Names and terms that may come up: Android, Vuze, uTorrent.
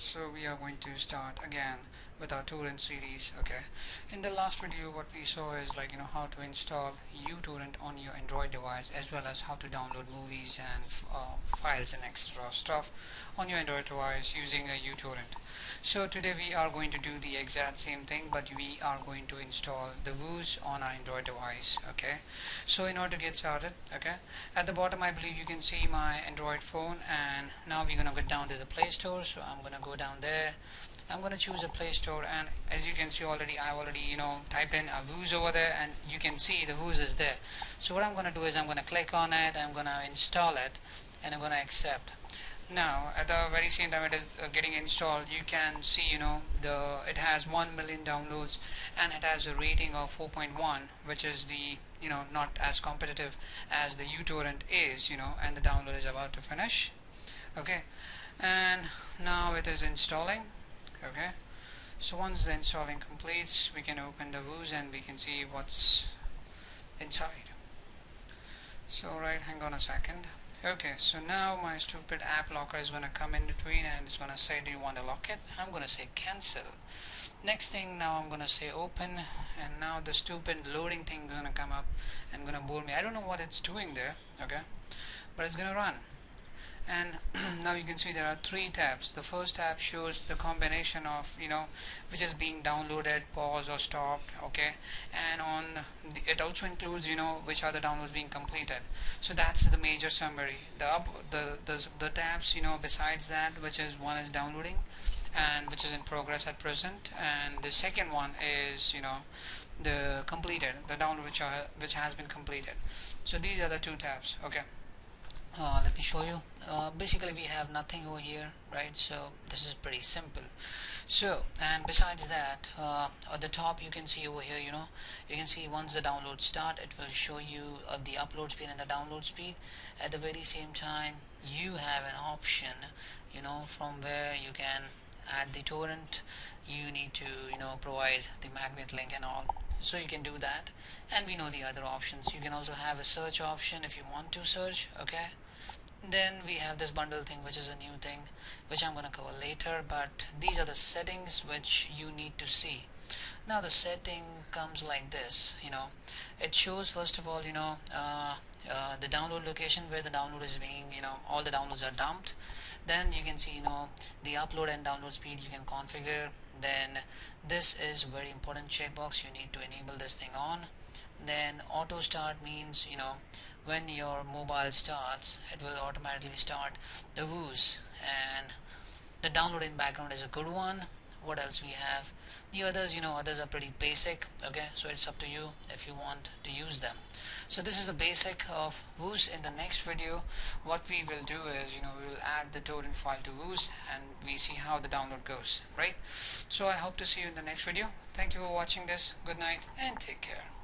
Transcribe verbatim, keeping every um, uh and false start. So we are going to start again with our uTorrent series. Okay, in the last video what we saw is like you know how to install uTorrent on your Android device, as well as how to download movies and uh, files and extra stuff on your Android device using a uTorrent. So today we are going to do the exact same thing, but we are going to install the Vuze on our Android device. Okay, so in order to get started, okay, at the bottom I believe you can see my Android phone, and now we're gonna go down to the Play Store. So I'm gonna go Go down there, I'm gonna choose a Play Store, and as you can see already, I already you know type in a Vuze over there, and you can see the Vuze is there. So what I'm gonna do is I'm gonna click on it, I'm gonna install it, and I'm gonna accept. Now at the very same time it is uh, getting installed, you can see you know the it has one million downloads and it has a rating of four point one, which is the you know not as competitive as the uTorrent is, you know and the download is about to finish. Okay, and now it is installing. Okay, so once the installing completes, we can open the Vuze and we can see what's inside. So right, hang on a second. Okay, so now my stupid app locker is gonna come in between and it's gonna say, do you want to lock it? I'm gonna say cancel. Next thing, now I'm gonna say open, and now the stupid loading thing is gonna come up and gonna bore me. I don't know what it's doing there, okay, but it's gonna run. And now you can see there are three tabs. The first tab shows the combination of you know which is being downloaded, paused or stopped. Okay, and on the, it also includes you know which are the downloads being completed. So that's the major summary. The up the the, the tabs you know besides that, which is one is downloading and which is in progress at present, and the second one is you know the completed, the download which are which has been completed. So these are the two tabs. Okay. Uh, let me show you. Uh, basically we have nothing over here, right? So this is pretty simple. So, and besides that, uh, at the top you can see over here, you know you can see once the download start, it will show you uh, the upload speed and the download speed. At the very same time you have an option, you know from where you can add the torrent. You need to you know provide the magnet link and all, so you can do that. And we know the other options. You can also have a search option if you want to search. Okay, then we have this bundle thing, which is a new thing which I'm gonna cover later, but these are the settings which you need to see. Now the setting comes like this, you know it shows first of all you know uh, uh, the download location where the download is being you know all the downloads are dumped. Then you can see you know the upload and download speed you can configure. Then this is very important checkbox, you need to enable this thing on. Then auto start means you know when your mobile starts, it will automatically start the Vuze. And the download in background is a good one. What else we have? The others, you know others are pretty basic. Okay, so it's up to you if you want to use them. So this is the basic of Vuze. In the next video what we will do is you know we will add the torrent file to Vuze and we see how the download goes, right? So I hope to see you in the next video. Thank you for watching this. Good night and take care.